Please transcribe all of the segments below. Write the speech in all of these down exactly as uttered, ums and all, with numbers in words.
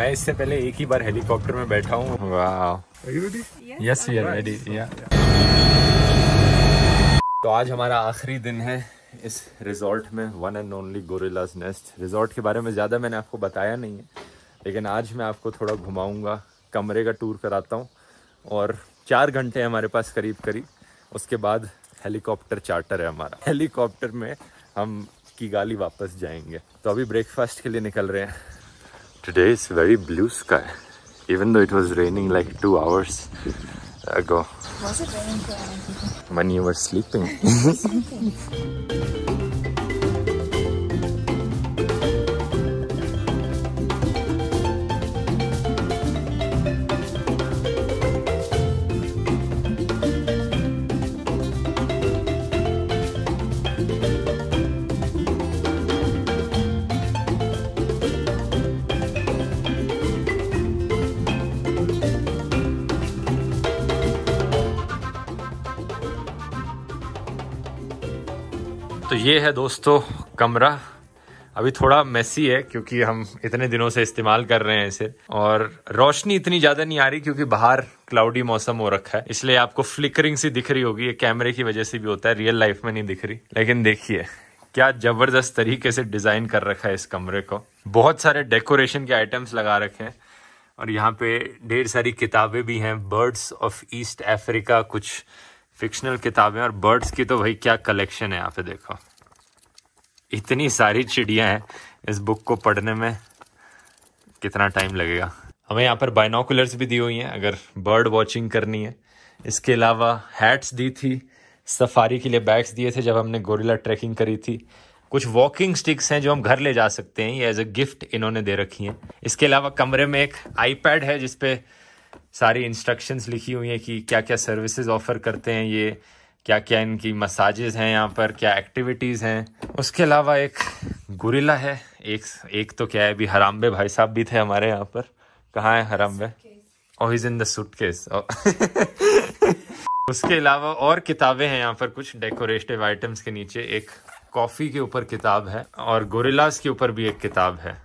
मैं इससे पहले एक ही बार हेलीकॉप्टर में बैठा हूँ। वाह, यस वी आर रेडी। तो आज हमारा आखिरी दिन है इस रिजॉर्ट में, One and Only Gorilla's Nest resort के बारे में ज़्यादा मैंने आपको बताया नहीं है, लेकिन आज मैं आपको थोड़ा घुमाऊंगा, कमरे का टूर कराता हूँ। और चार घंटे हमारे पास करीब करीब, उसके बाद हेलीकॉप्टर चार्टर है हमारा, हेलीकॉप्टर में हम किगाली वापस जाएंगे। तो अभी ब्रेकफास्ट के लिए निकल रहे हैं। Today is very blue sky even though it was raining like two hours ago. Was it raining when you were sleeping? तो ये है दोस्तों कमरा। अभी थोड़ा मैसी है क्योंकि हम इतने दिनों से इस्तेमाल कर रहे हैं इसे, और रोशनी इतनी ज़्यादा नहीं आ रही क्योंकि बाहर क्लाउडी मौसम हो रखा है, इसलिए आपको फ्लिकरिंग सी दिख रही होगी। ये कैमरे की वजह से भी होता है, रियल लाइफ में नहीं दिख रही। लेकिन देखिए क्या ज़बरदस्त तरीके से डिज़ाइन कर रखा है इस कमरे को। बहुत सारे डेकोरेशन के आइटम्स लगा रखे हैं, और यहाँ पे ढेर सारी किताबें भी हैं, बर्ड्स ऑफ ईस्ट अफ्रीका, कुछ फिक्शनल किताबें। और बर्ड्स की तो भाई क्या कलेक्शन है यहाँ पे, देखो इतनी सारी चिड़ियाँ हैं। इस बुक को पढ़ने में कितना टाइम लगेगा। हमें यहाँ पर बाइनोकुलर्स भी दी हुई हैं अगर बर्ड वॉचिंग करनी है। इसके अलावा हैट्स दी थी, सफारी के लिए बैग्स दिए थे जब हमने गोरिल्ला ट्रैकिंग करी थी। कुछ वॉकिंग स्टिक्स हैं जो हम घर ले जा सकते हैं, ये एज अ गिफ्ट इन्होंने दे रखी हैं। इसके अलावा कमरे में एक आईपैड है जिसपे सारी इंस्ट्रक्शंस लिखी हुई हैं कि क्या क्या सर्विसेज ऑफ़र करते हैं ये, क्या क्या इनकी मसाजेस हैं यहाँ पर, क्या एक्टिविटीज़ हैं। उसके अलावा एक गोरिल्ला है, एक एक तो क्या है अभी, हराम्बे भाई साहब भी थे हमारे यहाँ पर। कहाँ है Harambe? Oh, is in the suitcase. उसके अलावा और किताबें हैं यहाँ पर, कुछ डेकोरेटिव आइटम्स के नीचे एक कॉफ़ी के ऊपर किताब है, और गोरिल्लास के ऊपर भी एक किताब है।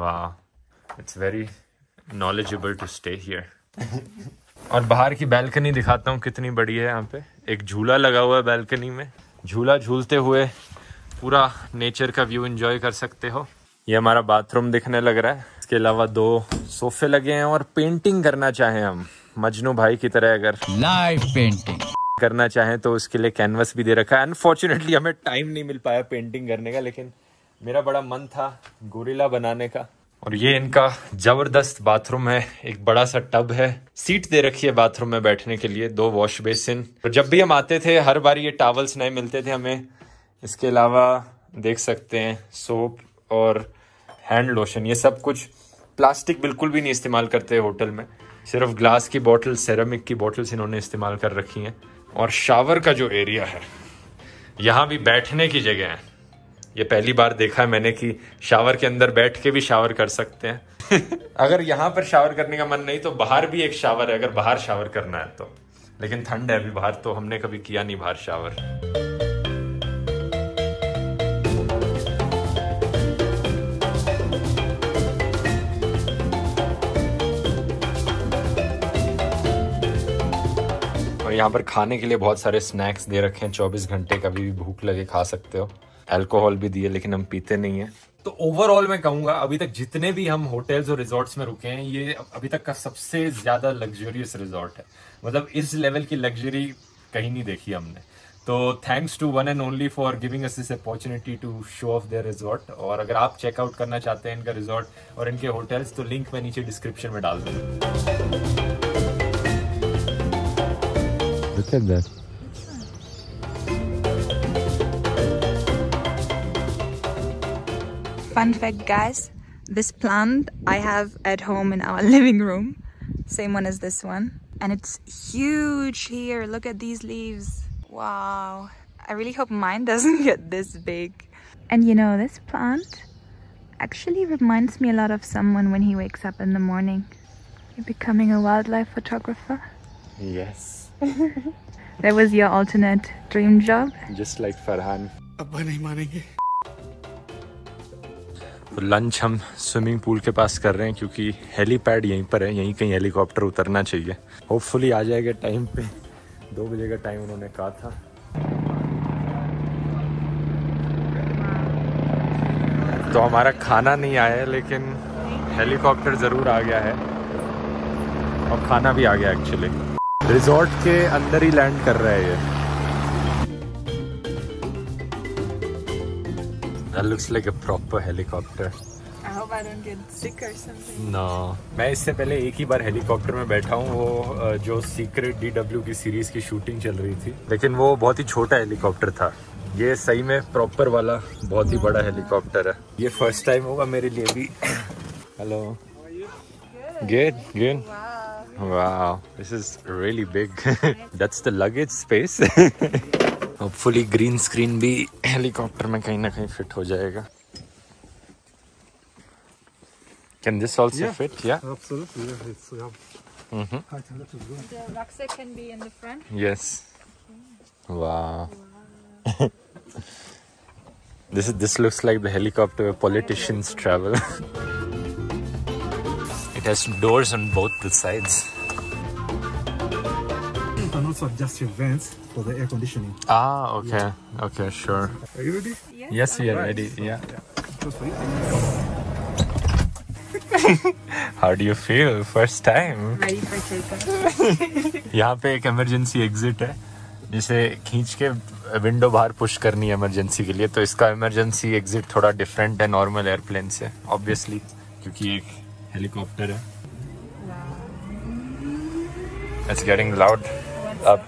वाह, it's very knowledgeable to stay here. और बाहर की बैल्कनी दिखाता हूँ कितनी बड़ी है। यहाँ पे एक झूला लगा हुआ है बैल्कनी में, झूला झूलते हुए पूरा नेचर का व्यू एंजॉय कर सकते हो। ये हमारा बाथरूम दिखने लग रहा है। इसके अलावा दो सोफे लगे हैं, और पेंटिंग करना चाहें हम मजनू भाई की तरह, अगर लाइव पेंटिंग करना चाहें तो उसके लिए कैनवस भी दे रखा है। अनफॉर्चुनेटली हमें टाइम नहीं मिल पाया पेंटिंग करने का, लेकिन मेरा बड़ा मन था गोरिल्ला बनाने का। और ये इनका जबरदस्त बाथरूम है, एक बड़ा सा टब है, सीट दे रखी है बाथरूम में बैठने के लिए, दो वॉश बेसिन। और जब भी हम आते थे हर बार ये टॉवल्स नए मिलते थे हमें। इसके अलावा देख सकते हैं सोप और हैंड लोशन, ये सब कुछ। प्लास्टिक बिल्कुल भी नहीं इस्तेमाल करते होटल में, सिर्फ ग्लास की बॉटल, सेरेमिक की बॉटल्स इन्होंने इस्तेमाल कर रखी हैं। और शावर का जो एरिया है, यहाँ भी बैठने की जगह है। ये पहली बार देखा है मैंने कि शावर के अंदर बैठ के भी शावर कर सकते हैं। अगर यहाँ पर शावर करने का मन नहीं तो बाहर भी एक शावर है, अगर बाहर शावर करना है तो। लेकिन ठंड है अभी बाहर, तो हमने कभी किया नहीं बाहर शावर। और यहाँ पर खाने के लिए बहुत सारे स्नैक्स दे रखे हैं, चौबीस घंटे कभी भी भूख लगे खा सकते हो। अल्कोहल भी दिए, लेकिन हम पीते नहीं है। तो ओवरऑल मैं कहूँगा अभी तक जितने भी हम होटल्स और रिजॉर्ट्स में रुके हैं, ये अभी तक का सबसे ज्यादा लग्जूरियस रिजॉर्ट है। मतलब इस लेवल की लग्जरी कहीं नहीं देखी हमने। तो thanks to One and Only for giving us this opportunity to show off their resort. और अगर आप चेकआउट करना चाहते हैं इनका रिजॉर्ट और इनके होटल्स, तो लिंक मैं नीचे डिस्क्रिप्शन में डाल दूंगा। Fun fact guys, this plant I have at home in our living room, same one as this one, and it's huge here, look at these leaves, wow, I really hope mine doesn't get this big. And you know, this plant actually reminds me a lot of someone when he wakes up in the morning. You're becoming a wildlife photographer? Yes. That was your alternate dream job? Just like Farhan. Abba nahi manenge. तो lunch हम swimming pool के पास कर रहे हैं क्योंकि helipad यहीं पर है, यहीं कहीं हेलीकॉप्टर उतरना चाहिए। होपफुली आ जाएगा टाइम पे, दो बजे का टाइम उन्होंने कहा था। तो हमारा खाना नहीं आया है लेकिन हेलीकॉप्टर ज़रूर आ गया है और खाना भी आ गया। एक्चुअली रिजॉर्ट के अंदर ही लैंड कर रहा है ये। That looks like a proper helicopter. I hope I don't get sick or something. No. मैं इससे पहले एक ही बार हेलीकॉप्टर में बैठा हूँ, वो जो सीक्रेट डी डब्ल्यू की सीरीज की शूटिंग चल रही थी, लेकिन वो बहुत ही छोटा हेलीकॉप्टर था। ये सही में प्रॉपर वाला बहुत ही बड़ा हेलीकॉप्टर है। ये फर्स्ट टाइम होगा मेरे लिए भी। Hello, good good, wow, this is really big. That's the luggage space. Hopefully green screen भी हेलीकॉप्टर में कहीं ना कहीं फिट हो जाएगा। Can this also fit? या Absolutely, it's The rucksack can be in the front? Yes. Okay. Wow. Wow. This looks like the helicopter where politicians travel. It has doors on both the sides. And also adjust your vents for the air conditioning. Ah, okay. Yeah. Okay, sure. Are you ready? Yes, we are ready. Yeah. Hard do you feel? First time. Ready for takeoff. यहाँ पे एक emergency exit है, जिसे खींच के window बाहर push करनी है emergency के लिए। तो इसका emergency exit थोड़ा different है normal airplane से, obviously, क्योंकि एक helicopter है. It's getting loud. अब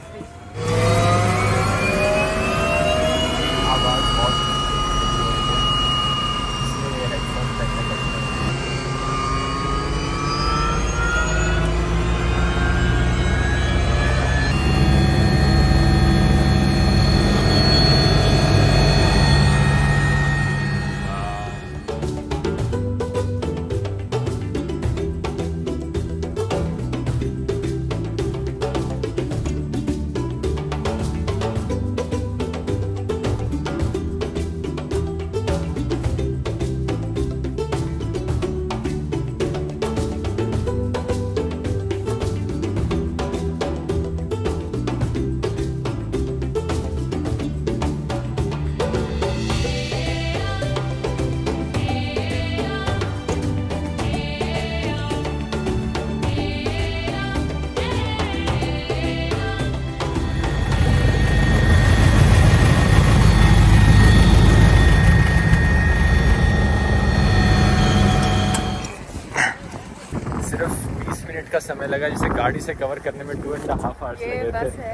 समय लगा, जिसे गाड़ी से कवर करने में टू एंड हाफ आवर्स लगे थे।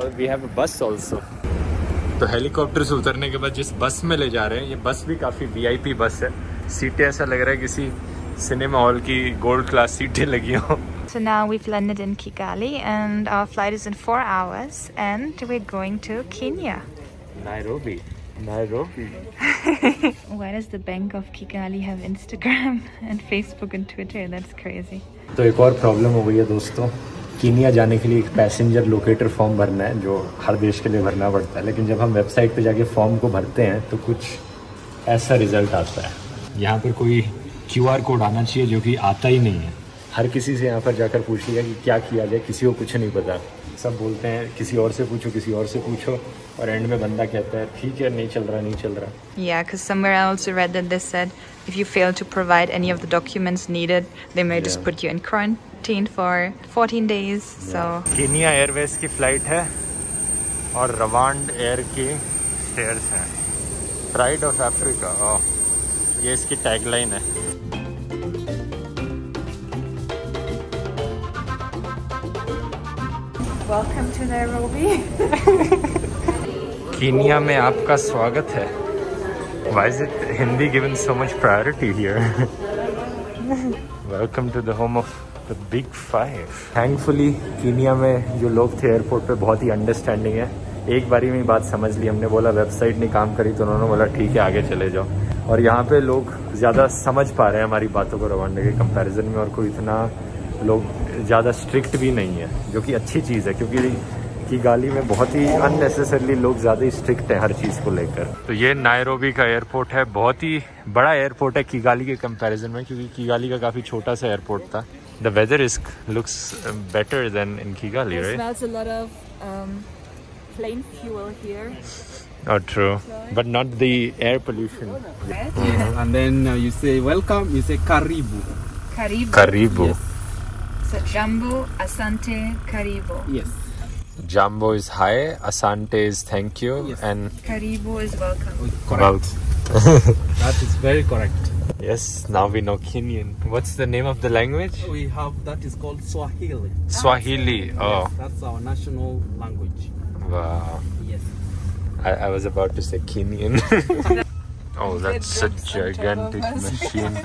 और वी हैव अ बस आल्सो। तो हेलीकॉप्टर से उतरने के बाद जिस बस में ले जा रहे हैं, ये बस भी काफ़ी वीआईपी बस है। सीटें ऐसा लग रहा है किसी सिनेमा हॉल की गोल्ड क्लास सीटें लगी हों। So now we've landed in Kigali and our flight is in four hours and we're going to Kenya. Nairobi. Nairobi. Why does the Bank of Kigali have Instagram and Facebook and Twitter? That's crazy. तो एक और problem हो गई है दोस्तों। Kenya जाने के लिए एक पैसेंजर लोकेटर फॉर्म भरना है, जो हर देश के लिए भरना पड़ता है, लेकिन जब हम वेबसाइट पे जाके फॉर्म को भरते हैं तो कुछ ऐसा रिजल्ट आता है। यहाँ पर कोई क्यूआर कोड आना चाहिए, जो कि आता ही नहीं है। हर किसी से यहाँ पर जाकर पूछ लिया कि क्या किया जाए, किसी को कुछ नहीं पता। सब बोलते हैं किसी और से पूछो, किसी और से पूछो, और एंड में बंदा कहता है ठीक है, नहीं चल रहा, नहीं चल रहा। Yeah, because somewhere I also read that they said if you fail to provide any of the documents needed, they may yeah. just put you in quarantine for fourteen days. Yeah. So Kenya Airways की flight है और Rwanda air की shares हैं। Pride of Africa, ये इसकी tagline है। Welcome to Nairobi. Kenya में आपका स्वागत है। Why is it Hindi given so much priority here? Welcome to the home of the Big Five. Thankfully Kenya में जो लोग थे एयरपोर्ट पे बहुत ही अंडरस्टैंडिंग है। एक बारी में बात समझ ली। हमने बोला वेबसाइट नहीं काम करी तो उन्होंने बोला ठीक है आगे चले जाओ। और यहाँ पे लोग ज़्यादा समझ पा रहे हैं हमारी बातों को रवांडा के कंपैरिजन में, और कोई इतना लोग ज़्यादा स्ट्रिक्ट भी नहीं है, जो कि अच्छी चीज़ है। क्योंकि किगाली में बहुत ही अननेसेसरली लोग ज़्यादा स्ट्रिक्ट हैं हर चीज़ को लेकर। तो ये नायरोबी का एयरपोर्ट है, बहुत ही बड़ा एयरपोर्ट है किगाली के कंपैरिजन में, क्योंकि किगाली का काफ़ी छोटा सा एयरपोर्ट था। The weather is looks better than in Kigali, right? True, but not the air pollution. And then you say welcome, you say करीबू, करीबू, करीबू। So jambo, asante, karibu. Yes. Jambo is hi, asante is thank you, yes. And karibu is welcome. Correct. That is very correct. Yes. Now we know Kenyan. What's the name of the language? We have that is called Swahili. Swahili. Oh. Yes, that's our national language. Wow. Yes. I, I was about to say Kenyan. Oh, that's such a gigantic machine.